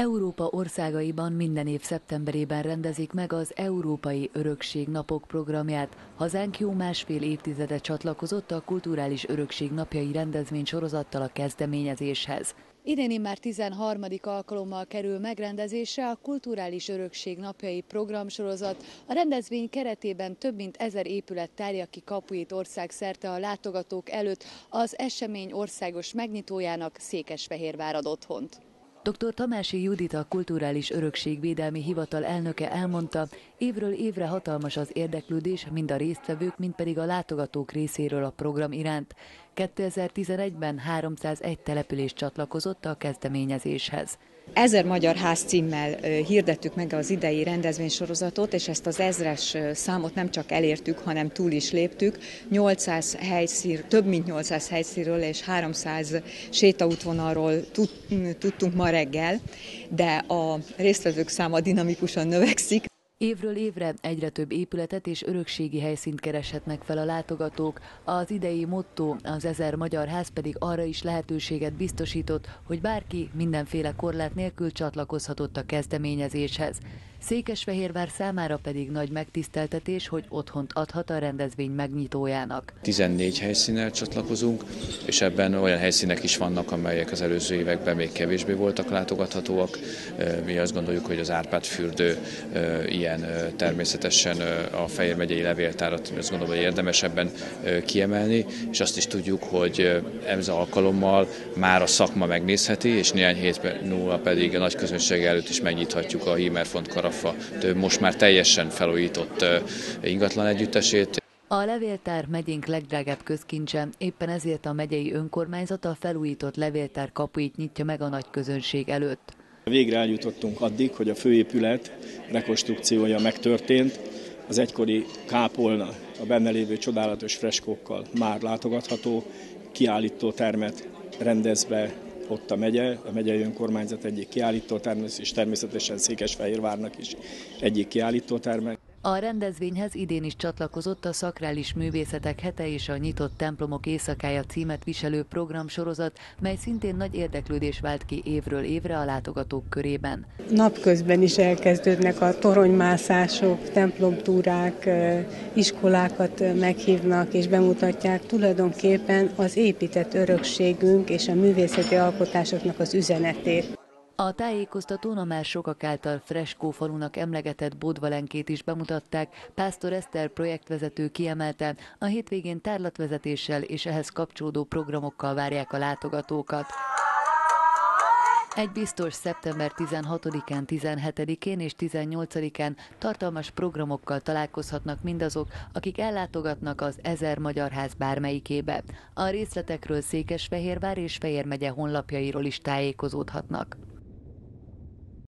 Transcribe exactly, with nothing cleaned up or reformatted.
Európa országaiban minden év szeptemberében rendezik meg az Európai Örökség Napok programját. Hazánk jó másfél évtizede csatlakozott a Kulturális Örökség Napjai rendezvény sorozattal a kezdeményezéshez. Idén immár tizenharmadik alkalommal kerül megrendezésre a Kulturális Örökség Napjai programsorozat. A rendezvény keretében több mint ezer épület tárja ki kapuit országszerte a látogatók előtt. Az esemény országos megnyitójának Székesfehérvár ad otthont. doktor Tamási Judit, a Kulturális Örökségvédelmi Hivatal elnöke elmondta, évről évre hatalmas az érdeklődés mind a résztvevők, mind pedig a látogatók részéről a program iránt. kétezer-tizenegyben háromszázegy település csatlakozott a kezdeményezéshez. Ezer magyar ház címmel hirdettük meg az idei rendezvénysorozatot, és ezt az ezres számot nem csak elértük, hanem túl is léptük. nyolcszáz helyszír, több mint nyolcszáz helyszínről és háromszáz sétaútvonalról tudtunk ma reggel, de a résztvevők száma dinamikusan növekszik. Évről évre egyre több épületet és örökségi helyszínt kereshetnek fel a látogatók. Az idei motto, az ezer magyar ház pedig arra is lehetőséget biztosított, hogy bárki mindenféle korlát nélkül csatlakozhatott a kezdeményezéshez. Székesfehérvár számára pedig nagy megtiszteltetés, hogy otthont adhat a rendezvény megnyitójának. tizennégy helyszínnel csatlakozunk, és ebben olyan helyszínek is vannak, amelyek az előző években még kevésbé voltak látogathatóak. Mi azt gondoljuk, hogy az Árpád fürdő ilyen, természetesen a Fejér megyei levéltárat azt gondolom, hogy érdemes ebben kiemelni, és azt is tudjuk, hogy ez alkalommal már a szakma megnézheti, és néhány hét múlva pedig a nagy közönség előtt is megnyithatjuk a Hímer fontkara most már teljesen felújított ingatlan együttesét. A levéltár megyénk legdrágább közkincse, éppen ezért a megyei önkormányzat a felújított levéltár kapuit nyitja meg a nagy közönség előtt. Végre eljutottunk addig, hogy a főépület rekonstrukciója megtörtént, az egykori kápolna a benne lévő csodálatos freskókkal már látogatható, kiállító termet rendez be ott a megye, a megyei önkormányzat egyik kiállítóterme, és természetesen Székesfehérvárnak is egyik kiállítóterme. A rendezvényhez idén is csatlakozott a Szakrális Művészetek Hete és a Nyitott Templomok Éjszakája címet viselő programsorozat, mely szintén nagy érdeklődés vált ki évről évre a látogatók körében. Napközben is elkezdődnek a toronymászások, templomtúrák, iskolákat meghívnak és bemutatják. Tulajdonképpen az épített örökségünk és a művészeti alkotásoknak az üzenetét. A tájékoztatón a már sokak által freskófalunak emlegetett Bódvalenkét is bemutatták. Pásztor Eszter projektvezető kiemelte, a hétvégén tárlatvezetéssel és ehhez kapcsolódó programokkal várják a látogatókat. Egy biztos, szeptember tizenhatodikán, tizenhetedikén és tizennyolcadikán tartalmas programokkal találkozhatnak mindazok, akik ellátogatnak az ezer magyar ház bármelyikébe. A részletekről Székesfehérvár és Fejér megye honlapjairól is tájékozódhatnak.